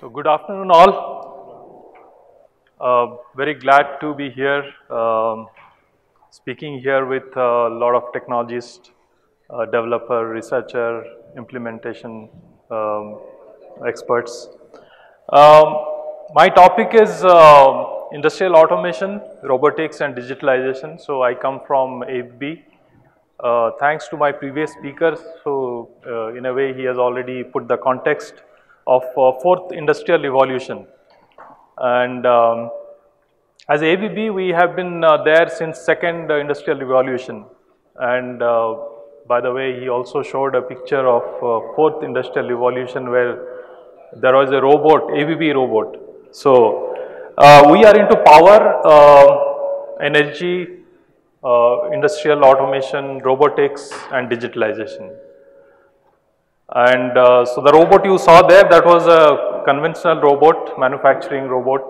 So good afternoon all, very glad to be here, speaking here with a lot of technologists, developer, researcher, implementation experts. My topic is industrial automation, robotics and digitalization. So I come from ABB. Thanks to my previous speaker, so in a way he has already put the context of fourth industrial evolution. And as ABB, we have been there since second industrial evolution. And by the way, he also showed a picture of fourth industrial evolution where there was a robot, ABB robot. So we are into power, energy, industrial automation, robotics and digitalization. And so the robot you saw there, that was a conventional robot, manufacturing robot,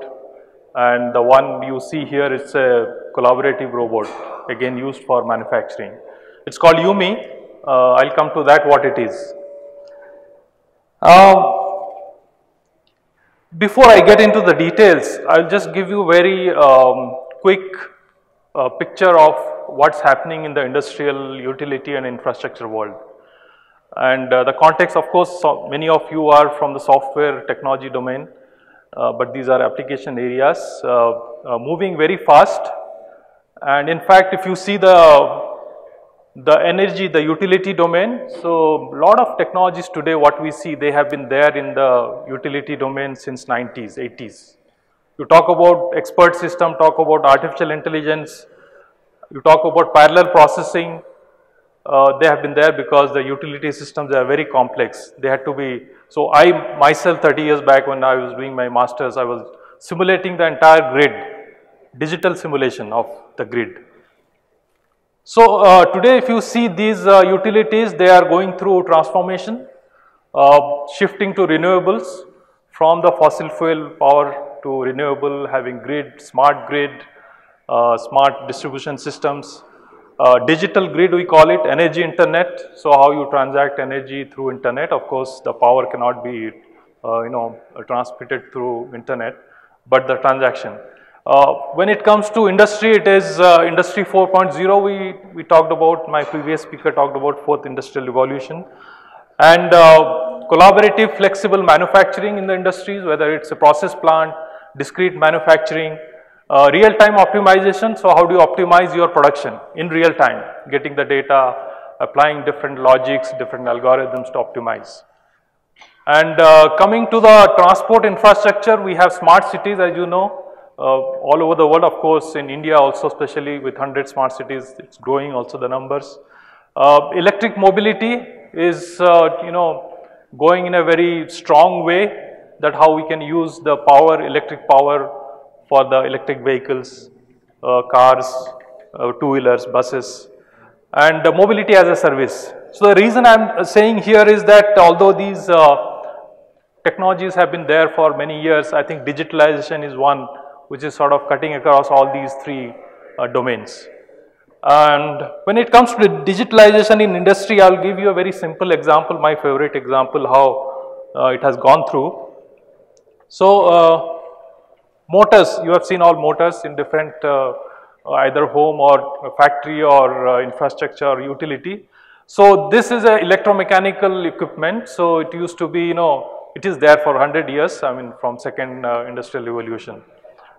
and the one you see here, it's a collaborative robot, again used for manufacturing. It's called Yumi. I'll come to that, what it is. Before I get into the details, I'll just give you very quick picture of what's happening in the industrial utility and infrastructure world. And the context, of course, so many of you are from the software technology domain, but these are application areas moving very fast. And in fact, if you see the energy, the utility domain, so a lot of technologies today, what we see, they have been there in the utility domain since 90s, 80s. You talk about expert system, talk about artificial intelligence, you talk about parallel processing, they have been there because the utility systems are very complex. They had to be, so I myself 30 years back when I was doing my master's, I was simulating the entire grid, digital simulation of the grid. So today if you see these utilities, they are going through transformation, shifting to renewables from the fossil fuel power to renewable, having grid, smart distribution systems, digital grid we call it, energy internet. So how you transact energy through internet, of course the power cannot be transmitted through internet, but the transaction. When it comes to industry, it is industry 4.0, we talked about, my previous speaker talked about fourth industrial revolution. And collaborative flexible manufacturing in the industries, whether it's a process plant, discrete manufacturing, real-time optimization. So how do you optimize your production in real time, getting the data, applying different logics, different algorithms to optimize. And coming to the transport infrastructure, we have smart cities, as you know, all over the world, of course, in India also, especially with 100 smart cities, it's growing also the numbers. Electric mobility is, going in a very strong way, that how we can use the power, electric power for the electric vehicles, cars, two-wheelers, buses, and mobility as a service. So the reason I'm saying here is that although these technologies have been there for many years, I think digitalization is one which is sort of cutting across all these three domains. And when it comes to digitalization in industry, I'll give you a very simple example, my favorite example, how it has gone through. So motors, you have seen all motors in different either home or factory or infrastructure or utility. So this is an electromechanical equipment. So it used to be, it is there for 100 years, I mean from second industrial revolution.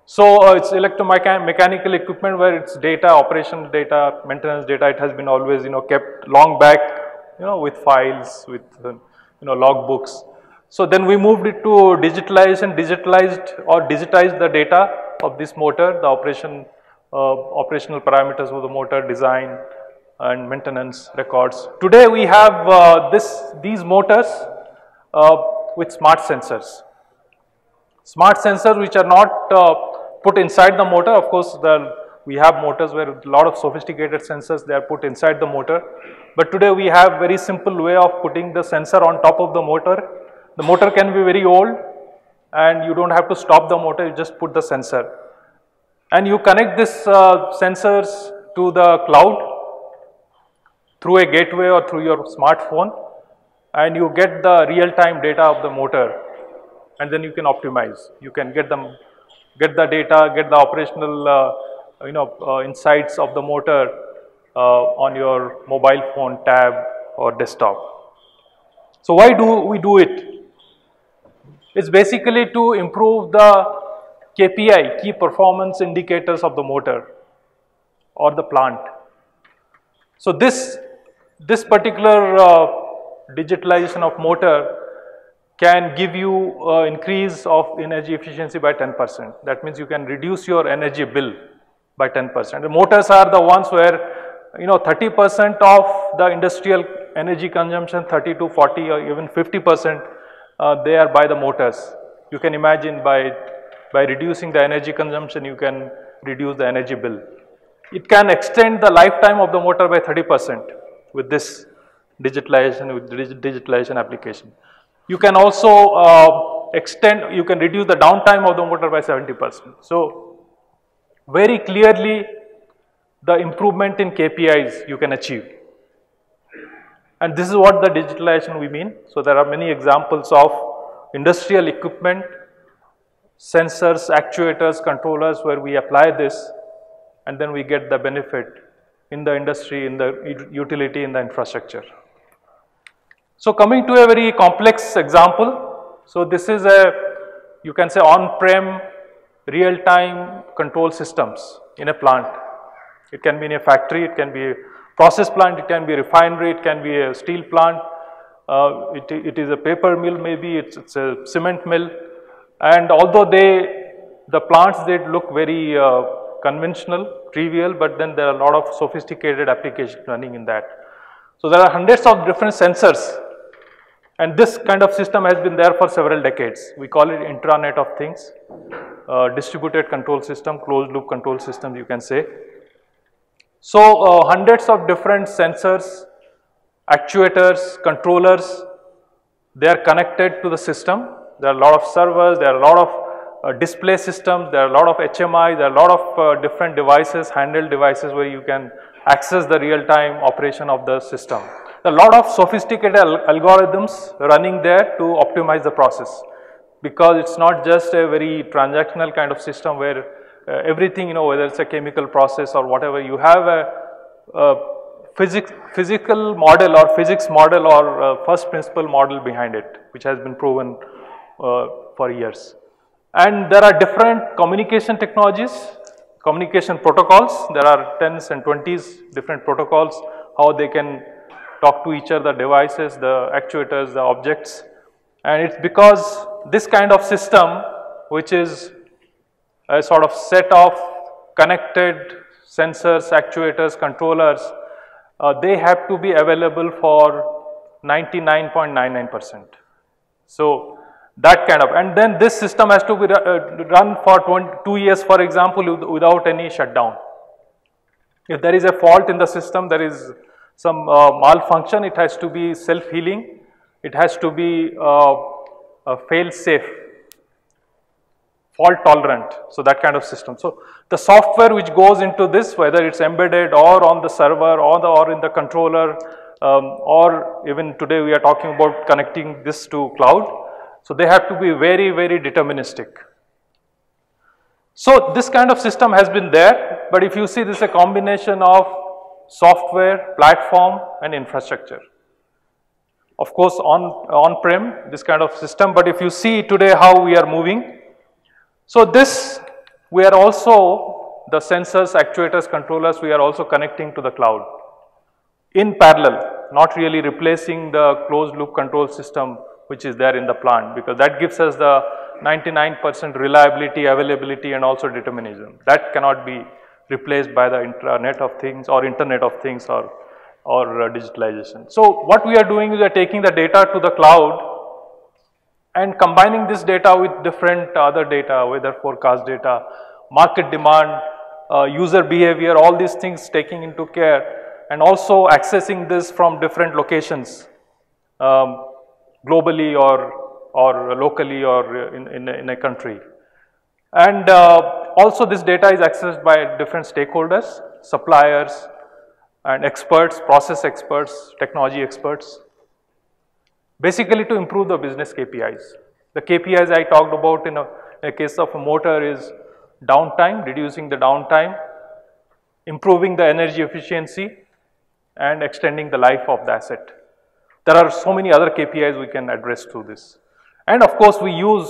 So it's electromechanical equipment where it's data, operational data, maintenance data, it has been always, kept long back, with files, with, log books. So then we moved it to digitalization, digitized the data of this motor, the operational parameters of the motor, design and maintenance records. Today we have these motors with smart sensors. Smart sensors which are not put inside the motor, of course we have motors where a lot of sophisticated sensors, they are put inside the motor. But today we have very simple way of putting the sensor on top of the motor. The motor can be very old and you don't have to stop the motor, you just put the sensor. And you connect this sensors to the cloud through a gateway or through your smartphone, and you get the real-time data of the motor. and then you can optimize. You can get the data, get the operational insights of the motor on your mobile phone, tab or desktop. So why do we do it? It's basically to improve the KPI, key performance indicators of the motor or the plant. So this particular digitalization of motor can give you increase of energy efficiency by 10%. That means you can reduce your energy bill by 10%. The motors are the ones where 30% of the industrial energy consumption, 30 to 40 or even 50%, they are by the motors. You can imagine by reducing the energy consumption, you can reduce the energy bill. It can extend the lifetime of the motor by 30% with this digitalization, with digitalization application. You can also you can reduce the downtime of the motor by 70%. So very clearly the improvement in KPIs you can achieve. And this is what the digitalization we mean. So there are many examples of industrial equipment, sensors, actuators, controllers where we apply this and then we get the benefit in the industry, in the utility, in the infrastructure. So coming to a very complex example, so this is a, you can say, on-prem real-time control systems in a plant. It can be in a factory, it can be a process plant, it can be a refinery, it can be a steel plant, it is a paper mill maybe, it's a cement mill. And although the plants, they look very conventional, trivial, but then there are a lot of sophisticated applications running in that. So there are hundreds of different sensors. And this kind of system has been there for several decades. We call it intranet of things, distributed control system, closed loop control system, you can say. So hundreds of different sensors, actuators, controllers, they are connected to the system. There are a lot of servers, there are a lot of display systems, there are a lot of HMI, there are a lot of different devices, handheld devices where you can access the real-time operation of the system. There are a lot of sophisticated algorithms running there to optimize the process, because it's not just a very transactional kind of system where everything, whether it's a chemical process or whatever, you have a physical model or physics model or first principle model behind it, which has been proven for years. And there are different communication technologies, communication protocols. There are 10s and 20s different protocols, how they can talk to each other, devices, the actuators, the objects. And it's because this kind of system, which is a sort of set of connected sensors, actuators, controllers, they have to be available for 99.99%. So that kind of, and then this system has to be run for 2 years, for example, without any shutdown. If there is a fault in the system, there is some malfunction, it has to be self-healing, it has to be fail-safe, fault tolerant. So that kind of system. So the software which goes into this, whether it's embedded or on the server or in the controller, or even today we are talking about connecting this to cloud. So they have to be very, very deterministic. So this kind of system has been there, but if you see, this is a combination of software, platform and infrastructure. Of course, on-prem, this kind of system, but if you see today how we are moving. So this, we are also, the sensors, actuators, controllers, we are also connecting to the cloud in parallel, not really replacing the closed loop control system which is there in the plant, because that gives us the 99% reliability, availability and also determinism. That cannot be replaced by the intranet of things or internet of things or digitalization. So what we are doing is we are taking the data to the cloud and combining this data with different other data, whether forecast data, market demand, user behavior, all these things taking into care, and also accessing this from different locations. Globally or locally or in a country. And also this data is accessed by different stakeholders, suppliers and experts, process experts, technology experts, basically to improve the business KPIs. The KPIs I talked about in a case of a motor is downtime, reducing the downtime, improving the energy efficiency, and extending the life of the asset. There are so many other KPIs we can address through this. And of course, we use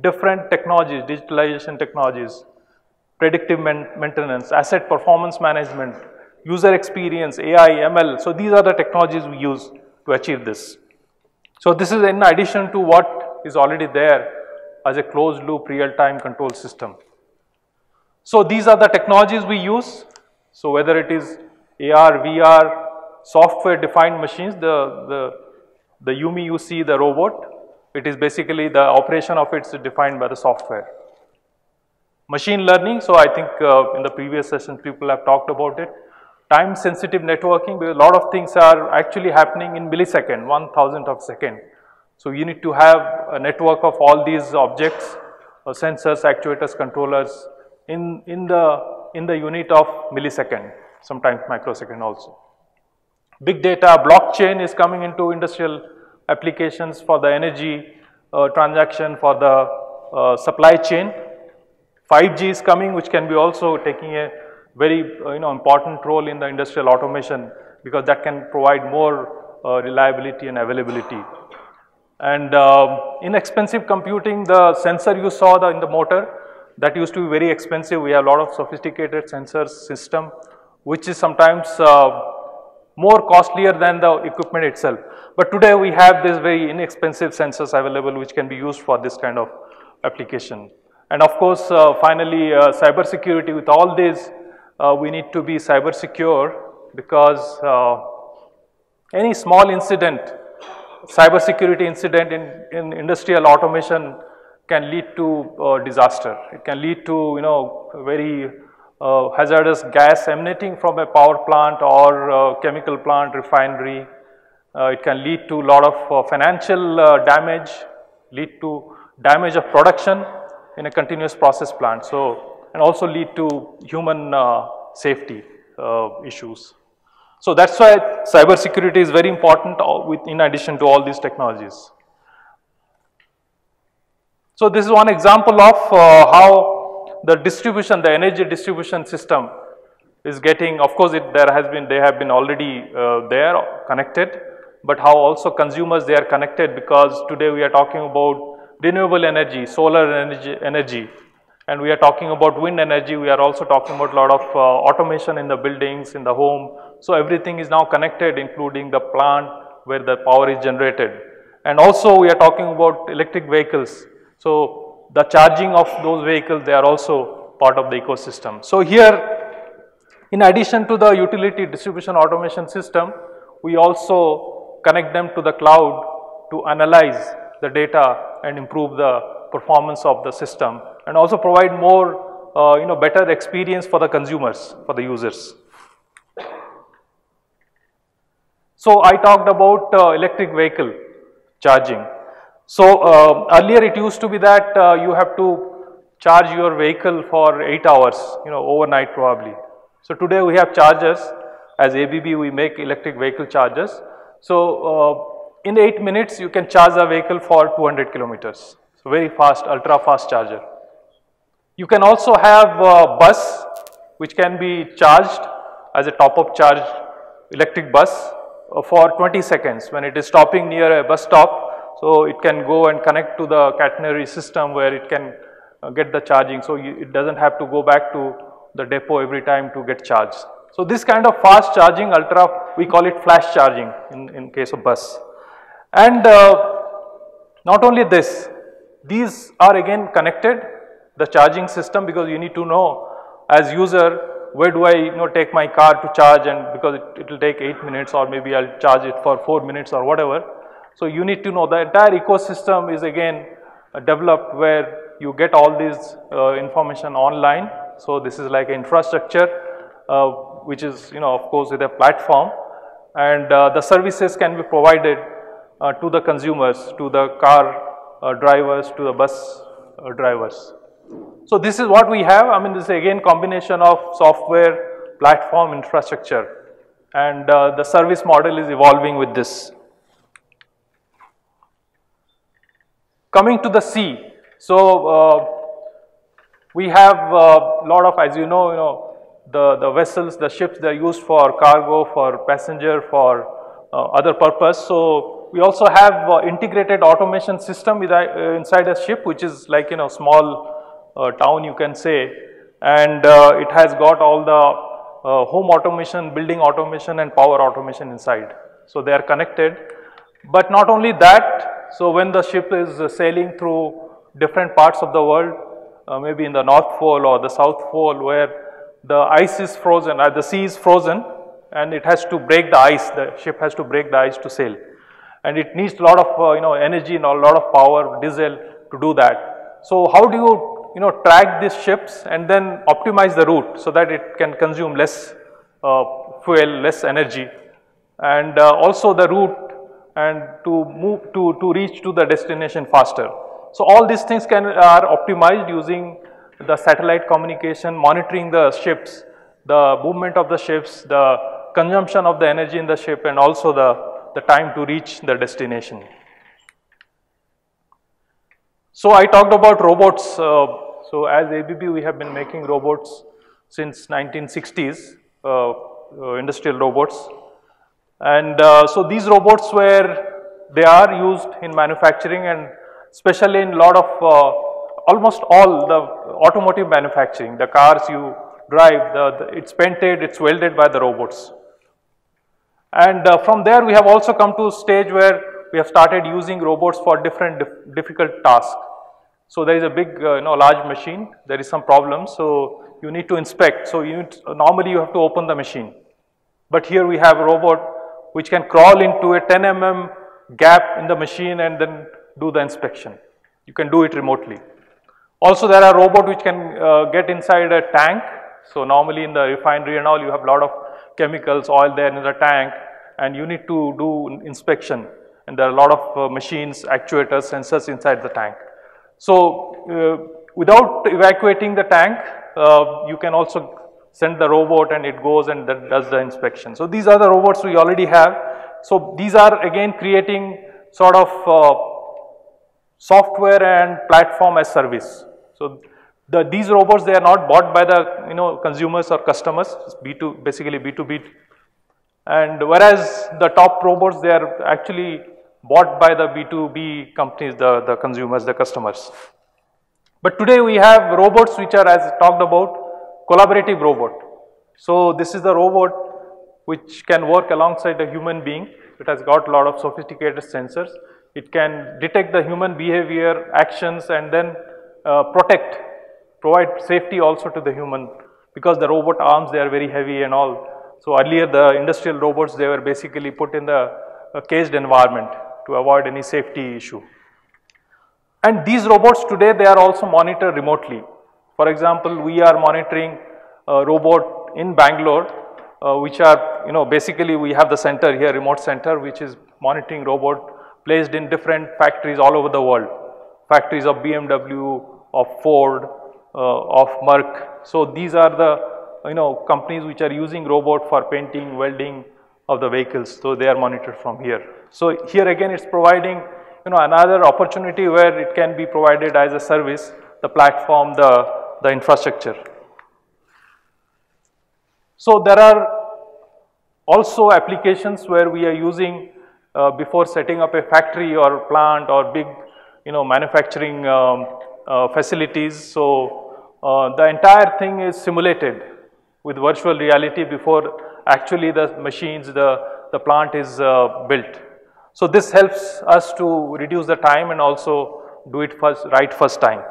different technologies, digitalization technologies, predictive maintenance, asset performance management, user experience, AI, ML. So, these are the technologies we use to achieve this. So, this is in addition to what is already there as a closed loop real-time control system. So, these are the technologies we use. So, whether it is AR, VR, software defined machines, the Yumi you see, the robot, it is basically the operation of it is defined by the software. Machine learning, so I think in the previous sessions people have talked about it. Time sensitive networking, because a lot of things are actually happening in millisecond, 1,000th of a second. So, you need to have a network of all these objects, sensors, actuators, controllers in the unit of millisecond, sometimes microsecond also. Big data, blockchain is coming into industrial applications for the energy transaction, for the supply chain. 5G is coming, which can be also taking a very important role in the industrial automation, because that can provide more reliability and availability. And inexpensive computing, the sensor you saw in the motor, that used to be very expensive. We have a lot of sophisticated sensor system, which is sometimes more costlier than the equipment itself. But today we have this very inexpensive sensors available, which can be used for this kind of application. And of course, finally, cyber security. With all this, we need to be cyber secure, because any small incident, cyber security incident in industrial automation can lead to disaster. It can lead to very hazardous gas emanating from a power plant or chemical plant, refinery. It can lead to a lot of financial damage, lead to damage of production in a continuous process plant. So, and also lead to human safety issues. So, that is why cyber security is very important in addition to all these technologies. So, this is one example of how the distribution, the energy distribution system is getting, of course, they have been already there connected, but how also consumers they are connected, because today we are talking about renewable energy, solar energy, and we are talking about wind energy. We are also talking about a lot of automation in the buildings, in the home. So, everything is now connected, including the plant where the power is generated. And also we are talking about electric vehicles. So, the charging of those vehicles, they are also part of the ecosystem. So, here in addition to the utility distribution automation system, we also connect them to the cloud to analyze the data and improve the performance of the system, and also provide more better experience for the consumers, for the users. So, I talked about electric vehicle charging. So, earlier it used to be that you have to charge your vehicle for 8 hours, overnight probably. So, today we have chargers. As ABB we make electric vehicle chargers. So, in 8 minutes you can charge a vehicle for 200 kilometers. So, very fast, ultra fast charger. You can also have a bus which can be charged as a top up charge, electric bus for 20 seconds when it is stopping near a bus stop. So, it can go and connect to the catenary system where it can get the charging. So, it does not have to go back to the depot every time to get charged. So, this kind of fast charging, ultra, we call it flash charging in case of bus. And not only this, these are again connected, the charging system, because you need to know as user where do I take my car to charge, and because it will take 8 minutes or maybe I will charge it for 4 minutes or whatever. So, you need to know the entire ecosystem is again developed where you get all this information online. So, this is like infrastructure which is of course with a platform, and the services can be provided to the consumers, to the car drivers, to the bus drivers. So, this is what we have. I mean, this is again combination of software, platform, infrastructure, and the service model is evolving with this. Coming to the C, so we have a lot of, as you know, the vessels, the ships, they are used for cargo, for passenger, for other purpose. So we also have integrated automation system with, inside a ship, which is like, you know, small town you can say, and it has got all the home automation, building automation and power automation inside. So they are connected, but not only that, so when the ship is sailing through different parts of the world, maybe in the North Pole or the South Pole where the ice is frozen, the sea is frozen, and it has to break the ice, the ship has to break the ice to sail, and it needs a lot of energy and a lot of power, diesel to do that. So how do you track these ships and then optimize the route so that it can consume less fuel, less energy, and also the route and to move to reach to the destination faster. So all these things are optimized using the satellite communication, monitoring the ships, the movement of the ships, the consumption of the energy in the ship, and also the time to reach the destination. So I talked about robots. So as ABB, we have been making robots since 1960s, industrial robots, and so these robots they are used in manufacturing, and especially in lot of almost all the automotive manufacturing, the cars you drive, it's painted, it's welded by the robots. And from there we have also come to a stage where we have started using robots for different difficult tasks. So there is a big, large machine, there is some problem, so you need to inspect, so you need, normally you have to open the machine. But here we have a robot which can crawl into a 10 mm gap in the machine and then do the inspection. You can do it remotely. Also there are robots which can get inside a tank. So normally in the refinery and all, you have a lot of chemicals, oil there in the tank, and you need to do inspection, and there are a lot of machines, actuators, sensors inside the tank. So without evacuating the tank, you can also send the robot and it goes and that does the inspection. So these are the robots we already have. So these are again creating sort of software and platform as service. So these robots, they are not bought by the consumers or customers, it's B2, basically B2B. And whereas the top robots, they are actually bought by the B2B companies, the consumers, the customers. But today we have robots which are, as talked about, collaborative robot. So this is the robot which can work alongside a human being. It has got a lot of sophisticated sensors. It can detect the human behavior, actions, and then provide safety also to the human, because the robot arms, they are very heavy and all. So earlier the industrial robots, they were basically put in the caged environment to avoid any safety issue. And these robots today, they are also monitored remotely. For example, we are monitoring a robot in Bangalore, which are, basically we have the center here, remote center, which is monitoring robot placed in different factories all over the world. Factories of BMW, of Ford, of Merck. So these are the, companies which are using robot for painting, welding of the vehicles. So they are monitored from here. So here again, it's providing, another opportunity where it can be provided as a service, the platform, the infrastructure. So there are also applications where we are using before setting up a factory or plant or big, manufacturing facilities. So the entire thing is simulated with virtual reality before actually the machines, the plant is built. So this helps us to reduce the time and also do it right first time.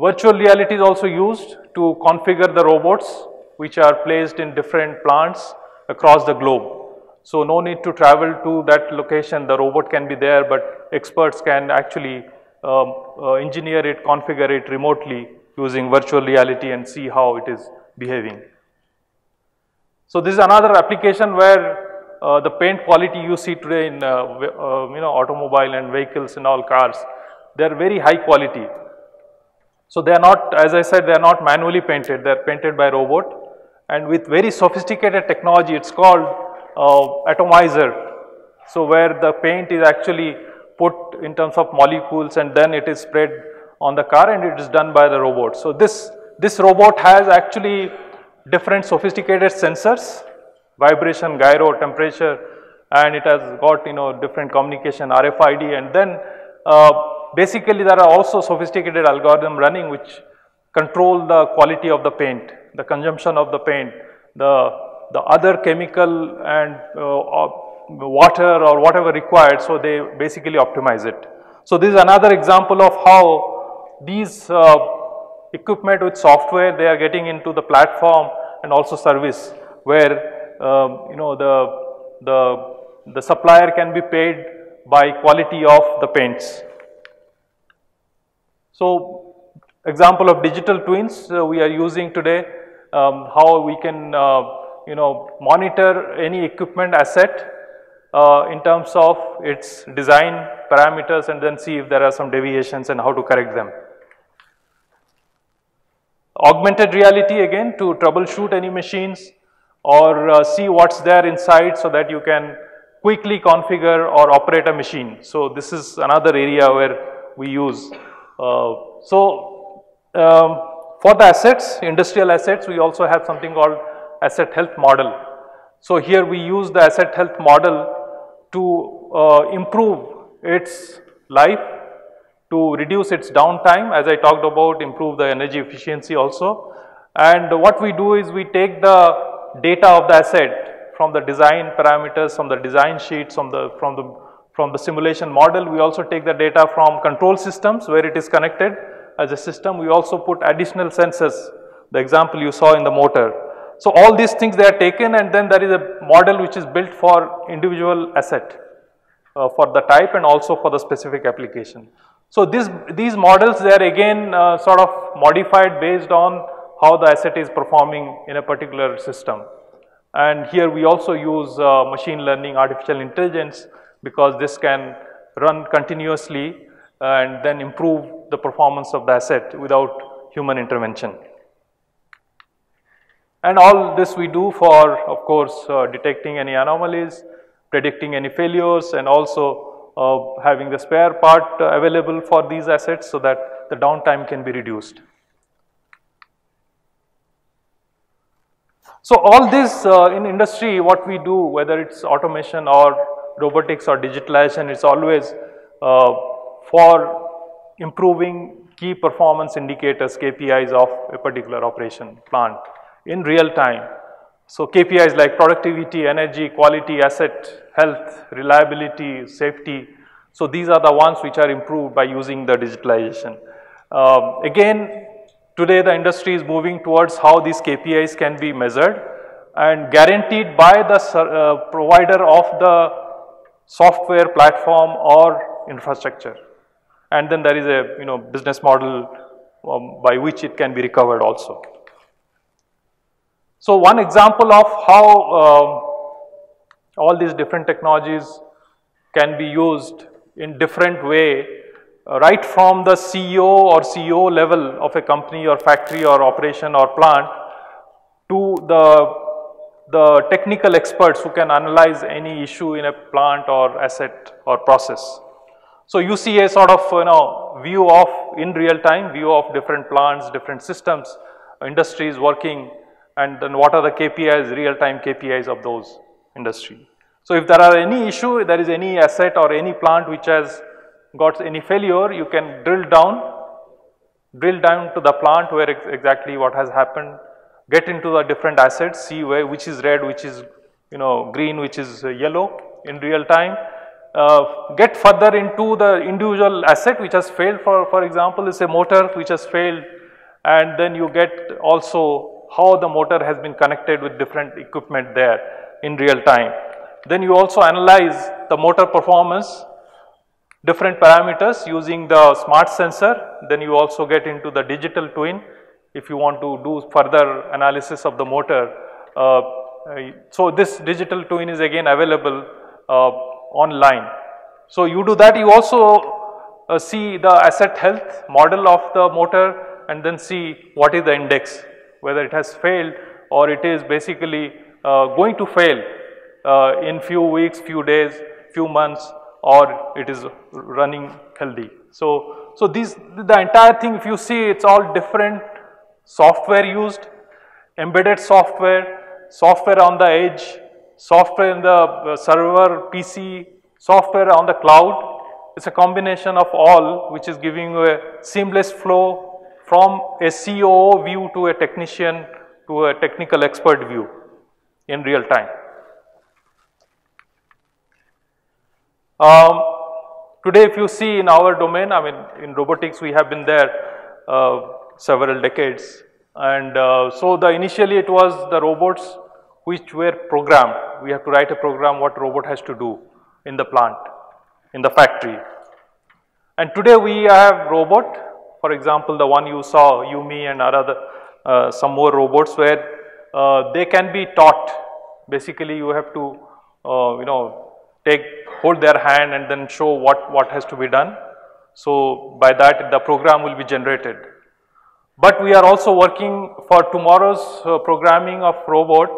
Virtual reality is also used to configure the robots which are placed in different plants across the globe. So no need to travel to that location, the robot can be there, but experts can actually engineer it, configure it remotely using virtual reality and see how it is behaving. So this is another application where the paint quality you see today in automobile and vehicles and all cars, they are very high quality. So they are not, as I said, they are not manually painted, they are painted by robot, and with very sophisticated technology. It's called atomizer. So, where the paint is actually put in terms of molecules and then it is spread on the car and it is done by the robot. So, this robot has actually different sophisticated sensors, vibration, gyro, temperature, and it has got, you know, different communication, RFID, and then basically there are also sophisticated algorithms running which control the quality of the paint, the consumption of the paint, the other chemical and water or whatever required. So, they basically optimize it. So, this is another example of how these equipment with software, they are getting into the platform and also service, where you know, the supplier can be paid by quality of the paints. So, example of digital twins we are using today, how we can you know, monitor any equipment asset in terms of its design parameters and then see if there are some deviations and how to correct them. Augmented reality, again to troubleshoot any machines or see what's there inside so that you can quickly configure or operate a machine. So, this is another area where we use. For the assets, industrial assets, we also have something called asset health model. So, here we use the asset health model to improve its life, to reduce its downtime, as I talked about, improve the energy efficiency also. And what we do is we take the data of the asset from the design parameters, from the design sheets, from the simulation model. We also take the data from control systems where it is connected as a system. We also put additional sensors, the example you saw in the motor. So, all these things they are taken and then there is a model which is built for individual asset, for the type and also for the specific application. So, these models, they are again sort of modified based on how the asset is performing in a particular system. And here we also use machine learning, artificial intelligence, because this can run continuously and then improve the performance of the asset without human intervention. And all this we do for, of course, detecting any anomalies, predicting any failures, and also having the spare part available for these assets so that the downtime can be reduced. So, all this in industry, what we do, whether it's automation or robotics or digitalization, it's always for improving key performance indicators, KPIs of a particular operation plant in real time. So, KPIs like productivity, energy, quality, asset, health, reliability, safety. So, these are the ones which are improved by using the digitalization. Again, today the industry is moving towards how these KPIs can be measured and guaranteed by the provider of the software platform or infrastructure. And then there is a, you know, business model by which it can be recovered also. So, one example of how all these different technologies can be used in different way, right from the CEO or CEO level of a company or factory or operation or plant to the technical experts who can analyze any issue in a plant or asset or process. So, you see a sort of, you know, view of, in real time, view of different plants, different systems, industries working, and then what are the KPIs, real time KPIs of those industry. So, if there are any issue, there is any asset or any plant which has got any failure, you can drill down to the plant where exactly what has happened, get into the different assets, see where, which is red, which is, you know, green, which is yellow in real time. Get further into the individual asset which has failed, for example, is a motor which has failed, and then you get also how the motor has been connected with different equipment there in real time. Then you also analyze the motor performance, different parameters using the smart sensor. Then you also get into the digital twin if you want to do further analysis of the motor. So, this digital twin is again available online. So, you do that, you also see the asset health model of the motor and then see what is the index, whether it has failed or it is basically going to fail in few weeks, few days, few months or it is running healthy. So these, the entire thing, if you see, it's all different software used, embedded software, software on the edge, software in the server, PC, software on the cloud. It's a combination of all which is giving you a seamless flow from a COO view to a technician to a technical expert view in real time. Today, if you see in our domain, I mean, in robotics, we have been there several decades, and so initially it was the robots which were programmed. We have to write a program what robot has to do in the plant, in the factory. And today we have robot, for example, the one you saw, Yumi and other some more robots where they can be taught. Basically, you have to, you know, hold their hand and then show what has to be done. So by that the program will be generated. But we are also working for tomorrow's programming of robot,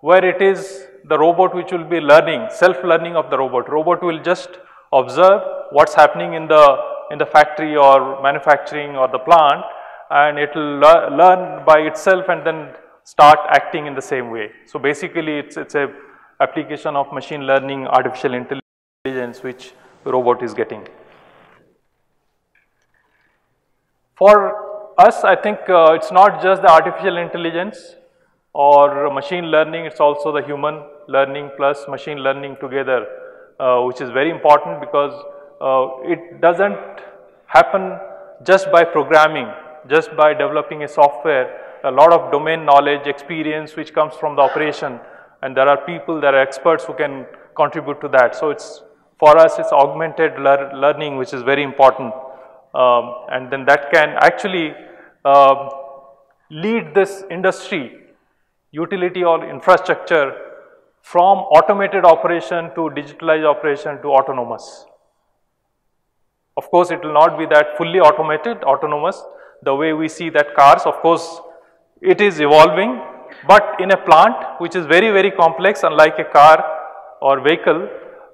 where it is the robot which will be learning, self-learning of the robot. Robot will just observe what's happening in the factory or manufacturing or the plant, and it will learn by itself and then start acting in the same way. So basically it's a application of machine learning, artificial intelligence, which robot is getting. For us, I think it's not just the artificial intelligence or machine learning, it's also the human learning plus machine learning together, which is very important, because it doesn't happen just by programming, just by developing a software. A lot of domain knowledge, experience which comes from the operation, and there are people, there are experts who can contribute to that. So it's, for us, it's augmented learning which is very important, and then that can actually lead this industry, utility or infrastructure, from automated operation to digitalized operation to autonomous. Of course, it will not be that fully automated, autonomous, the way we see that cars, of course, it is evolving. But in a plant which is very, very complex, unlike a car or vehicle,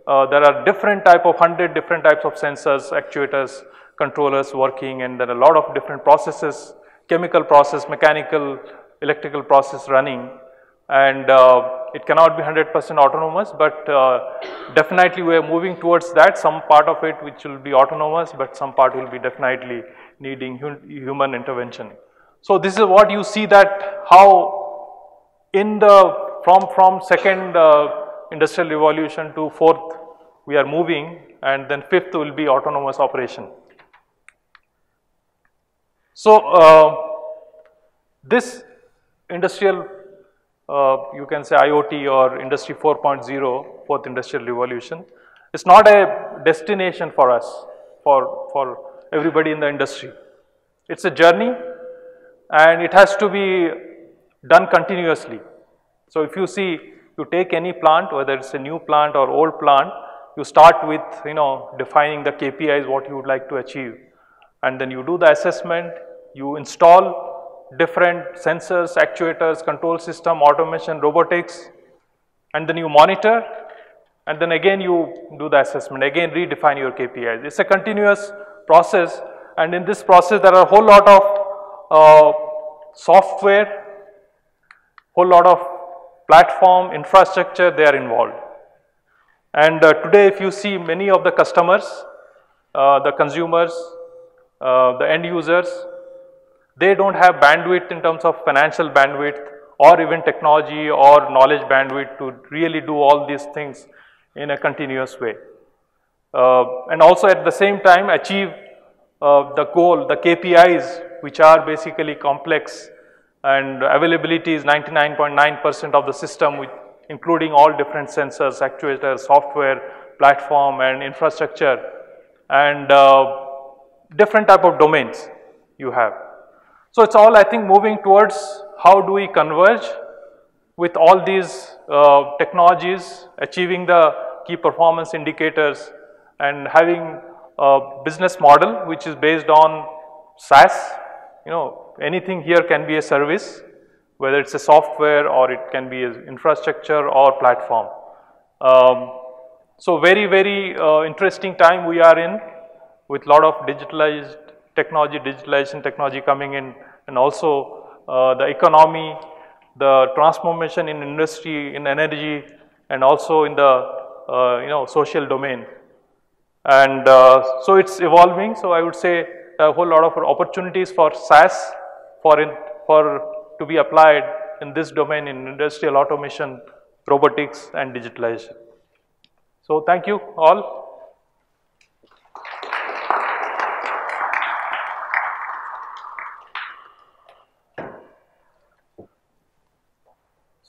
there are different type of 100 different types of sensors, actuators, controllers working, and there are a lot of different processes, chemical process, mechanical, electrical process running, and it cannot be 100% autonomous, but definitely we are moving towards that. Some part of it which will be autonomous, but some part will be definitely needing human intervention. So this is what you see, that how in the from second industrial revolution to fourth we are moving, and then fifth will be autonomous operation. So this industrial, you can say IoT or industry 4.0, fourth industrial revolution, is not a destination for us, for everybody in the industry. It's a journey and it has to be done continuously. So if you see, you take any plant, whether it's a new plant or old plant, you start with, you know, defining the KPIs, what you would like to achieve, and then you do the assessment, you install different sensors, actuators, control system, automation, robotics, and then you monitor, and then again you do the assessment, again redefine your KPIs. It's a continuous process, and in this process there are a whole lot of software, whole lot of platform, infrastructure, they are involved. And today if you see, many of the customers, the consumers, the end users, they don't have bandwidth in terms of financial bandwidth or even technology or knowledge bandwidth to really do all these things in a continuous way. And also at the same time achieve the goal, the KPIs, which are basically complex, and availability is 99.9% of the system, with including all different sensors, actuators, software, platform and infrastructure, and different type of domains you have. So it's all, I think, moving towards how do we converge with all these technologies, achieving the key performance indicators, and having a business model which is based on SaaS. You know, anything here can be a service, whether it's a software or it can be an infrastructure or platform. So very, very interesting time we are in, with lot of digitalized technology, digitalization technology coming in, and also the economy, the transformation in industry, in energy, and also in the social domain. And so it's evolving. So I would say a whole lot of opportunities for SaaS to be applied in this domain, in industrial automation, robotics, and digitalization. So thank you all.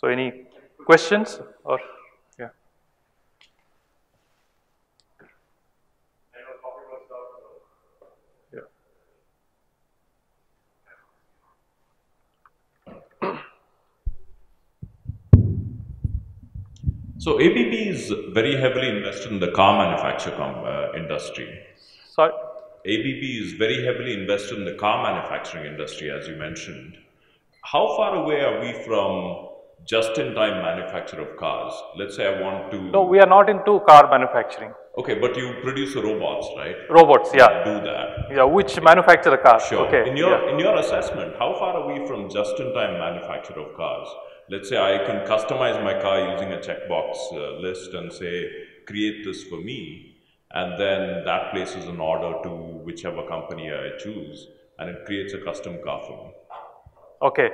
So any questions or? So ABB is very heavily invested in the car manufacture industry. Sorry? ABB is very heavily invested in the car manufacturing industry, as you mentioned. How far away are we from just-in-time manufacture of cars? Let's say I want to... No, we are not into car manufacturing. Okay, but you produce robots, right? Robots, yeah. Do that. Yeah, which manufacture the cars. Sure. Okay. In your assessment, how far are we from just-in-time manufacture of cars? Let's say I can customize my car using a checkbox list and say, create this for me, and then that places an order to whichever company I choose, and it creates a custom car for me. Okay,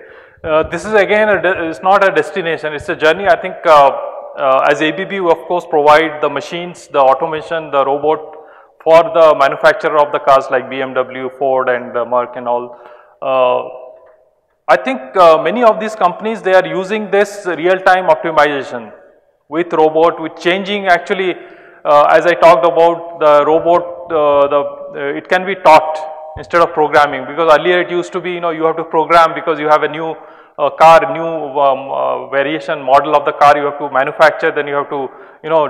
this is again, it's not a destination, it's a journey. I think as ABB, we of course provide the machines, the automation, the robot for the manufacturer of the cars like BMW, Ford, and Merck and all. I think many of these companies, they are using this real-time optimization with robot, with changing actually, as I talked about the robot, it can be taught instead of programming, because earlier it used to be, you have to program because you have a new car, new variation model of the car, you have to manufacture, then you have to,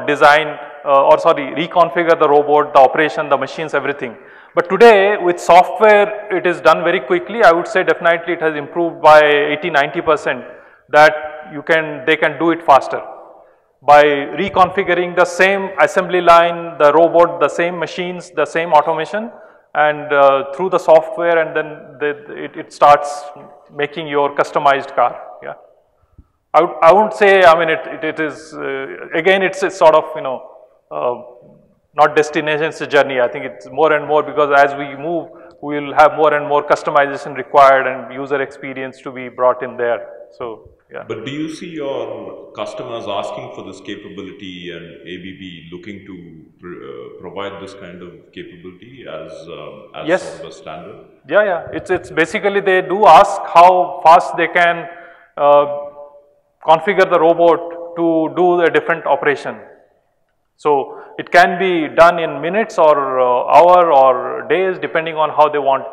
design reconfigure the robot, the operation, the machines, everything. But today with software, it is done very quickly. I would say definitely it has improved by 80–90% that they can do it faster by reconfiguring the same assembly line, the robot, the same machines, the same automation, and through the software, and then it starts making your customized car. Yeah, I wouldn't say, I mean, it is again, it's sort of not destination, it's a journey. I think it's more and more, because as we move, we will have more and more customization required and user experience to be brought in there. So, yeah. But do you see your customers asking for this capability, and ABB looking to provide this kind of capability as yes, sort of a standard? Yeah, yeah. It's basically they do ask how fast they can configure the robot to do a different operation. So it can be done in minutes or hour or days, depending on how they want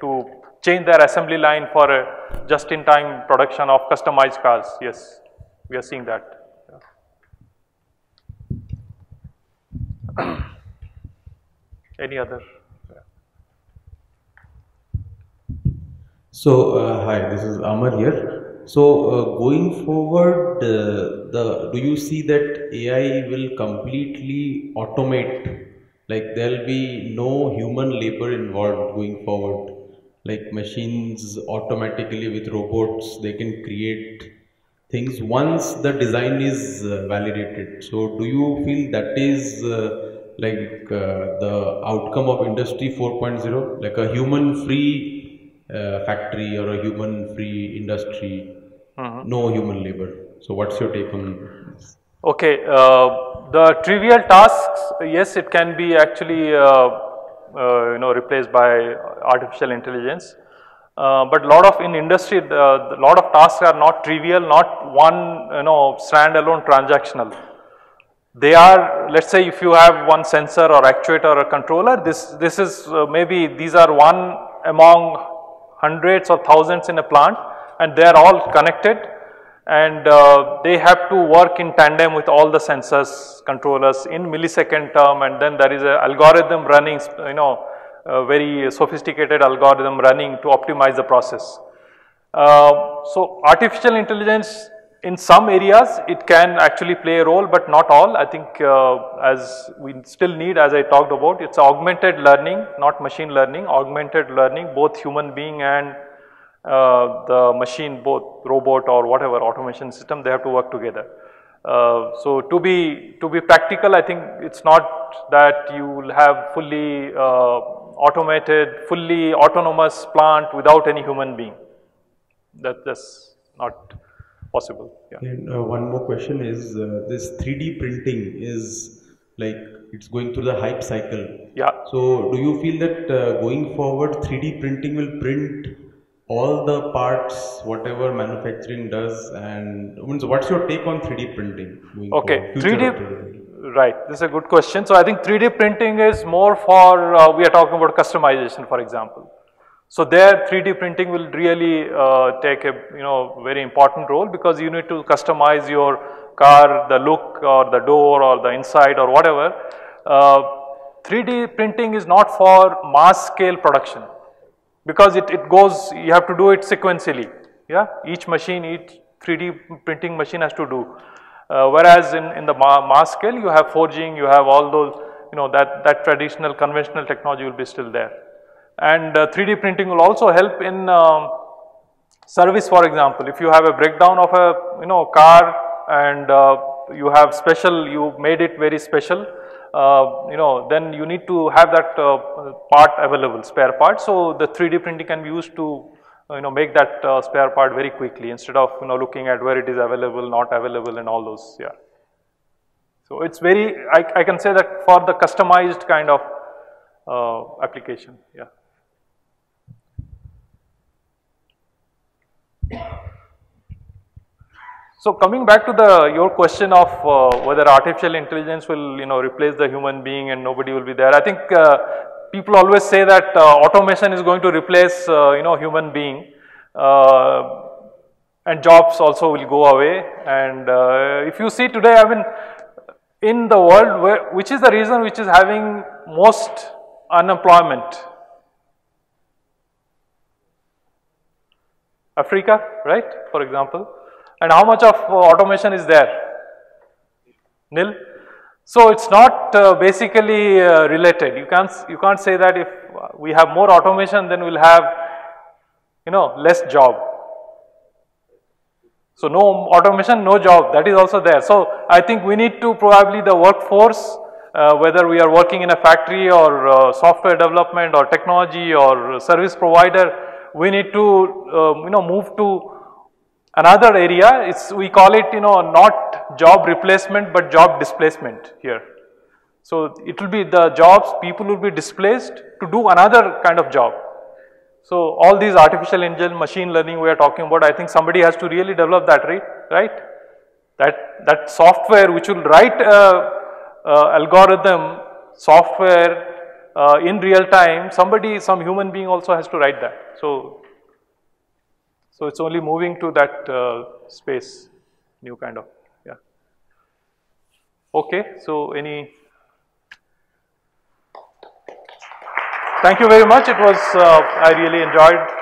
to change their assembly line for a just-in-time production of customized cars. Yes, we are seeing that. Yeah. Any other? Yeah. So hi, this is Amar here. So going forward, do you see that AI will completely automate? Like there will be no human labor involved going forward. Like machines automatically with robots, they can create things once the design is validated. So do you feel that is the outcome of Industry 4.0, like a human-free factory or a human-free industry? Mm-hmm. No human labor. So what's your take on this? Okay, the trivial tasks, yes, it can be actually replaced by artificial intelligence. But in industry, the lot of tasks are not trivial, not one standalone transactional. They are, let's say, if you have one sensor or actuator or controller, this is maybe these are one among hundreds or thousands in a plant. And they are all connected, and they have to work in tandem with all the sensors, controllers in millisecond term, and then there is an algorithm running, a very sophisticated algorithm running to optimize the process. So artificial intelligence In some areas it can actually play a role, but not all. I think as we still need, as I talked about, it's augmented learning, not machine learning, augmented learning, both human being and the machine, both robot or whatever automation system, they have to work together. So to be practical, I think it's not that you will have fully automated, fully autonomous plant without any human being. That's not possible. Yeah. And one more question is this 3D printing is like it's going through the hype cycle. Yeah. So do you feel that going forward 3D printing will print all the parts whatever manufacturing does? And so what's your take on 3D printing going forward? 3D, right, this is a good question. So I think 3D printing is more for we are talking about customization, for example. So there 3D printing will really take a very important role, because you need to customize your car, the look or the door or the inside or whatever. 3D printing is not for mass scale production, because it goes, you have to do it sequentially. Yeah, each machine, each 3D printing machine has to do. Whereas in the mass scale, you have forging, you have all those, that traditional conventional technology will be still there. And 3D printing will also help in service, for example. If you have a breakdown of a car and you have special, you made it very special, then you need to have that part available, spare part. So the 3D printing can be used to make that spare part very quickly, instead of looking at where it is available, not available and all those. Yeah. So it's very, I can say that for the customized kind of application. Yeah. So coming back to your question of whether artificial intelligence will replace the human being and nobody will be there. I think people always say that automation is going to replace human being, and jobs also will go away. And if you see today, I mean, in the world, which is the reason which is having most unemployment? Africa, right, for example. And how much of automation is there? Nil. So it's not basically related. You can't say that if we have more automation, then we'll have less job. So no automation, no job, that is also there. So I think we need to probably the workforce, whether we are working in a factory or software development or technology or service provider, we need to move to another area. We call it not job replacement but job displacement here. So it will be the jobs, people will be displaced to do another kind of job. So all these artificial intelligence, machine learning we are talking about, I think somebody has to really develop that, right? That software which will write algorithm, software in real time, some human being also has to write that. So it's only moving to that space, new kind of, yeah. Okay, so thank you very much. I really enjoyed